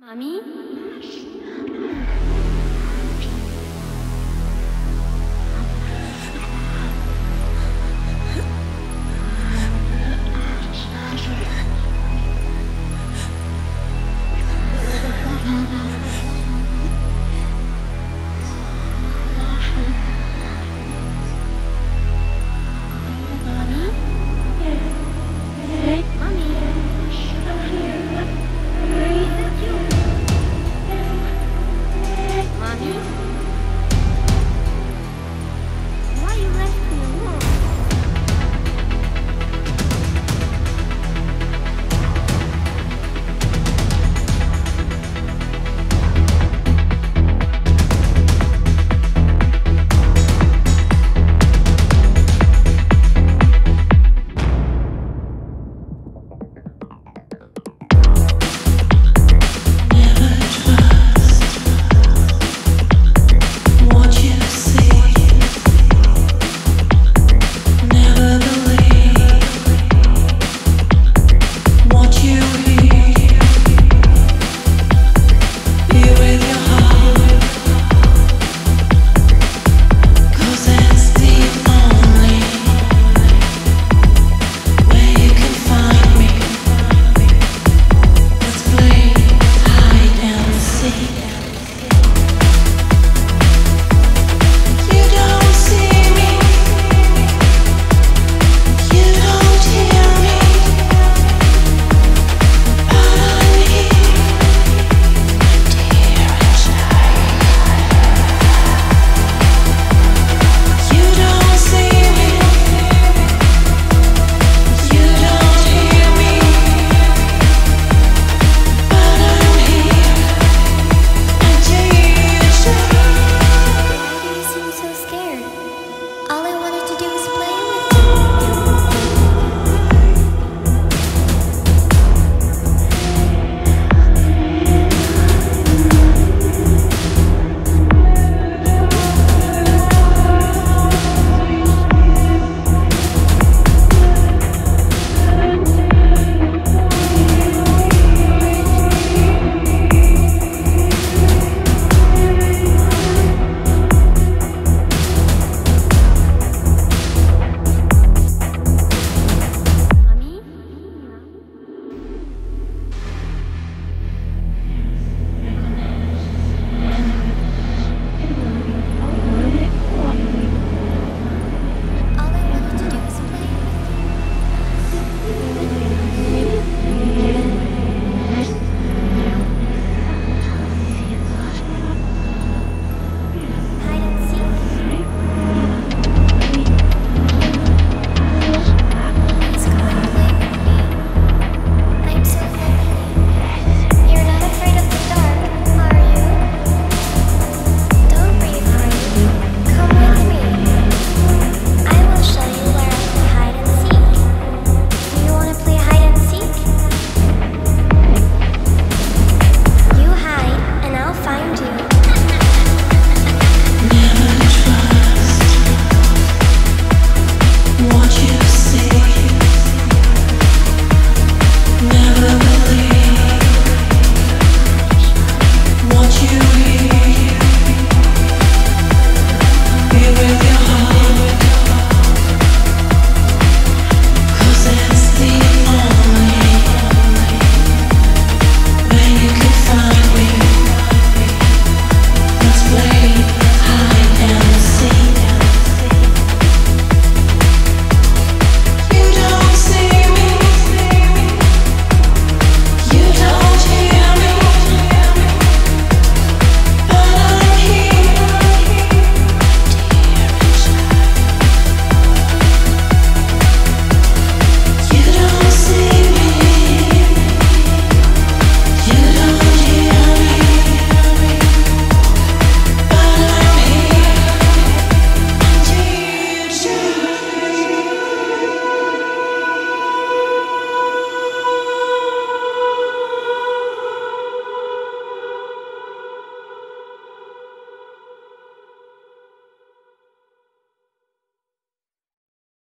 Mommy?